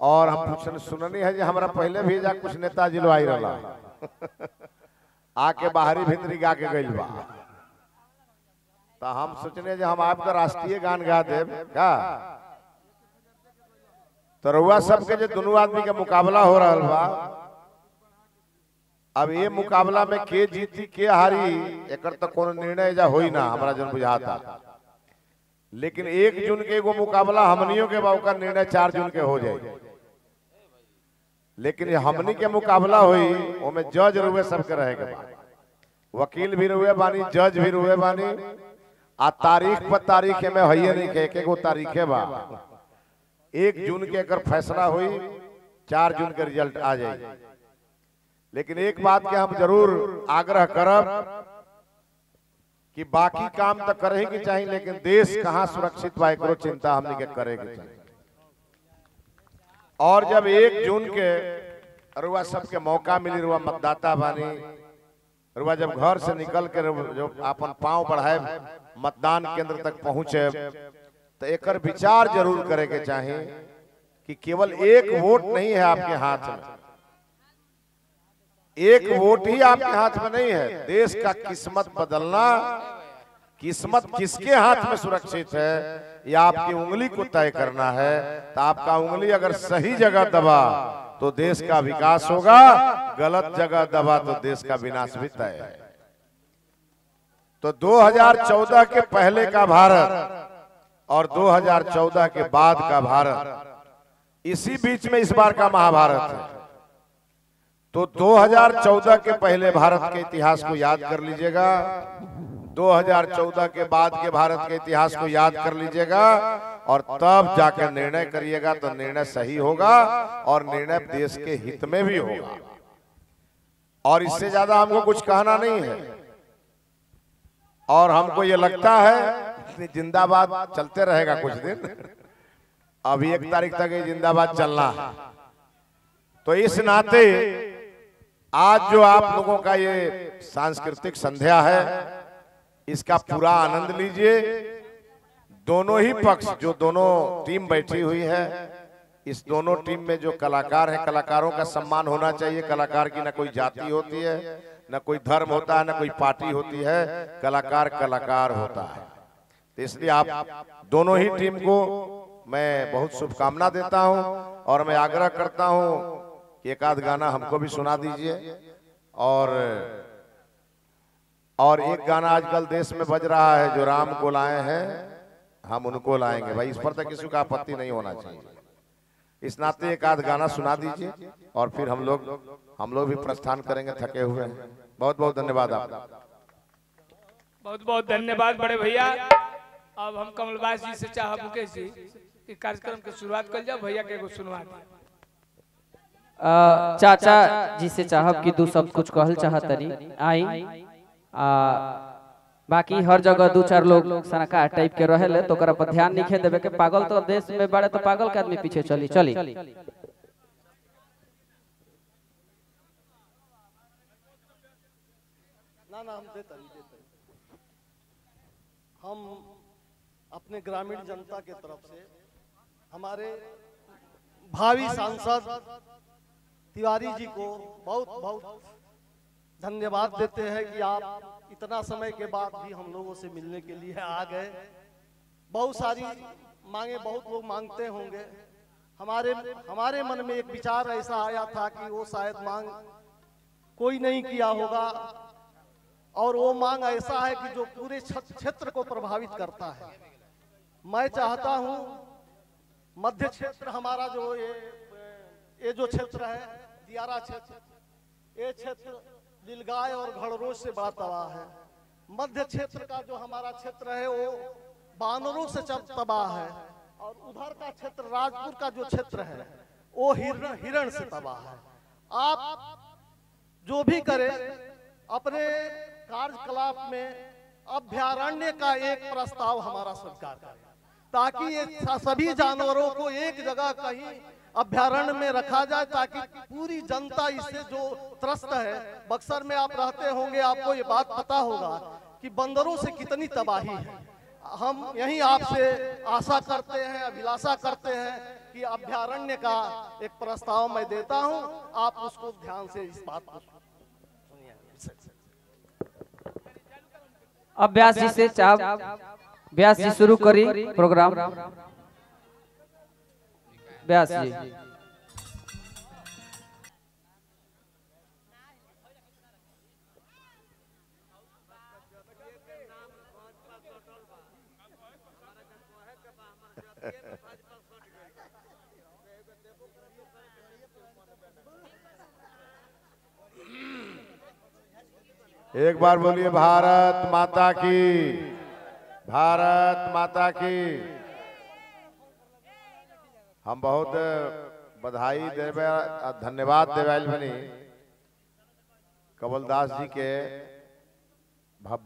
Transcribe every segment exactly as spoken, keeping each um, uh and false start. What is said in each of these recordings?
और हम सुननी है हमारा पहले भी जा कुछ नेता जिलवाई रहा आके बाहरी भीतरी गा के गई बा, हम सोचने जे हम आपका राष्ट्रीय गान गा देव का तो रुआ सबके जो दोनों आदमी के मुकाबला हो रहा बा। अब ये मुकाबला में के जीती के हारी एक तो कोनो निर्णय जा होई ना हमारा जन बुझाता, लेकिन एक जून के एगो मुकाबला हमनियों के बाव का निर्णय चार जून के हो जाए, लेकिन हमनी के मुकाबला हुई उनमें जज रुए सबके रहेगा, वकील भी रुए बानी, जज भी रुए बानी, आ तारीख पर तारीख में है नहीं के एकेगो तारीखे बा। एक जून के अगर फैसला हुई चार जून के रिजल्ट आ जाए, लेकिन एक बात के हम जरूर आग्रह करब कि बाकी काम तो करे के चाहिए, लेकिन देश कहाँ सुरक्षित बा एकरो चिंता हमने के करे के चाहिए। और जब एक जून के रुआ सबके मौका मिली, रुआ मतदाता बानी, रुआ जब घर से निकल के जो अपन पांव बढ़ाए मतदान केंद्र तक पहुंचे, तो एक विचार जरूर करे के चाहिए कि केवल एक वोट नहीं है आपके हाथ में, एक, एक वोट ही आपके हाथ में नहीं है, देश, देश का किस्मत बदलना, किस्मत किसके हाथ में सुरक्षित है ये आपकी उंगली को तय करना है। तो आपका उंगली अगर सही जगह दबा तो देश का विकास होगा, गलत जगह दबा तो देश का विनाश भी तय है। तो दो हज़ार चौदह के पहले का भारत और दो हज़ार चौदह के बाद का भारत, इसी बीच में इस बार का महाभारत है। तो दो हज़ार चौदह के पहले भारत के इतिहास को याद कर लीजिएगा, दो हज़ार चौदह के बाद के भारत के इतिहास को याद कर लीजिएगा, और तब जाकर निर्णय करिएगा तो निर्णय सही होगा और निर्णय देश के हित में भी होगा। और इससे ज्यादा हमको कुछ कहना नहीं है, और हमको ये लगता है जिंदाबाद चलते रहेगा कुछ दिन, अभी एक तारीख तक ये जिंदाबाद चलना है। तो इस नाते आज जो आप लोगों का ये सांस्कृतिक संध्या है, इसका पूरा आनंद लीजिए। दोनों ही पक्ष, जो दोनों टीम बैठी हुई है, इस दोनों टीम में जो कलाकार हैं, कलाकारों का सम्मान होना चाहिए। कलाकार की ना कोई जाति होती है, ना कोई धर्म होता है, ना कोई पार्टी होती है, कलाकार कलाकार होता है। तो इसलिए आप दोनों ही टीम को मैं बहुत शुभकामना देता हूँ, और मैं आग्रह करता हूँ एक आध गाना हमको भी सुना दीजिए। और और एक गाना आजकल देश में बज रहा है, जो राम को लाए हैं हम उनको लाएंगे, भाई इस पर तो किसी का आपत्ति नहीं होना चाहिए। इस नाते एक आध गाना सुना दीजिए और फिर हम लोग हम लोग भी प्रस्थान करेंगे, थके हुए हैं। बहुत बहुत धन्यवाद आप, बहुत बहुत धन्यवाद बड़े भैया। अब हम कमलवास जी से चाह मुकेश जी कि कार्यक्रम की शुरुआत कर जाओ, भैया के सुनवा दीजिए। आ, चाचा, चाचा जी से चाहब कि दू सब कुछ कहल चाहतरी आई, बाकी हर जगह दो चार लोग सनका टाइप के रहले तो ओकरा पर ध्यान नहीं देवे के। पागल तो देश में बड़े तो पागल के आदमी पीछे चली चली। ना ना हम देते हम अपने ग्रामीण जनता के तरफ से हमारे भावी सांसद तिवारी जी को बहुत बहुत धन्यवाद देते हैं कि आप इतना समय के बाद भी हम लोगों से मिलने के लिए आ गए। बहुत सारी मांगे बहुत लोग मांगते होंगे, हमारे हमारे मन में एक विचार ऐसा आया था कि वो शायद मांग कोई नहीं किया होगा, और वो मांग ऐसा है कि जो पूरे क्षेत्र को प्रभावित करता है। मैं चाहता हूँ मध्य क्षेत्र हमारा जो ये ये जो क्षेत्र है, दियारा क्षेत्र, ये क्षेत्र नीलगाय और घड़रों से बड़ा तबाह है। मध्य क्षेत्र का जो हमारा क्षेत्र है वो बानरों से तबाह है, और उधर का क्षेत्र राजपुर का जो क्षेत्र है वो हिरण हिरण से तबाह है। आप जो भी करें अपने कार्यकलाप में अभ्यारण्य का एक प्रस्ताव हमारा स्वीकार करें, ताकि ये सभी जानवरों को एक जगह कहीं अभ्यारण्य में रखा जाए, ताकि पूरी जनता इससे जो त्रस्त है। बक्सर में आप रहते होंगे, आपको ये बात पता होगा कि बंदरों से कितनी तबाही है। हम यही आपसे आशा करते हैं, अभिलाषा करते हैं कि अभ्यारण्य का एक प्रस्ताव मैं देता हूं, आप उसको ध्यान से इस बात को सुनिए। अब व्यास जी से चाप व्यास जी शुरू करी प्रोग्राम। व्यास जी एक बार बोलिए भारत माता की, भारत माता की। हम बहुत बधाई देवे, धन्यवाद देवाइल बनी कवलदास जी के।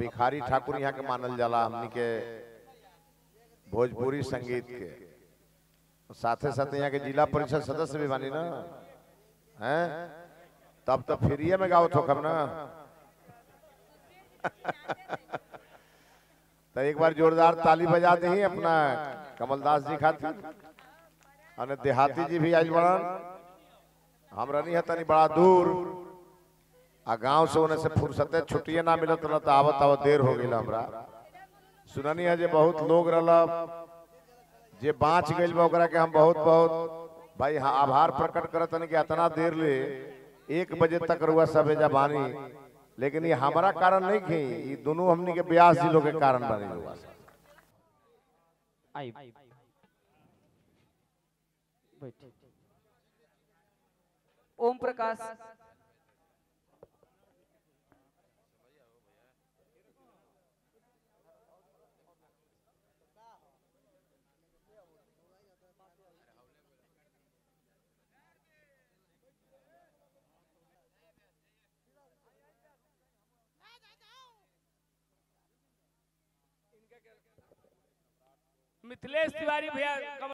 भिखारी ठाकुर यहाँ के मानल जाला हमनी के भोजपुरी संगीत के, साथे साथे यहाँ के जिला परिषद सदस्य भी बनी ना हैं, तब तो फ्रीए में गाओ थोकम ना। तो एक बार जोरदार ताली बजा दी अपना कमलदास जी खातिर। देहाती जी भी आज बड़ा हमरा नहीं है तनी बड़ा दूर आ गांव से, उन्हें से फुर्सते छुट्टियां ना मिलत रहा, आवत आवत देर हो गई। हमरा सुननी है जे बहुत लोग रहा जे बाँच गई के हम बहुत बहुत भाई हाँ आभार प्रकट करत कि इतना देर ले एक बजे तक रुआ सब एजा बानी, लेकिन ये हमारा कारण नहीं थी, ये दोनों हमनी के व्यास जी लोग के कारण बने हुआ। ओम प्रकाश मिथिलेश तिवारी भैया।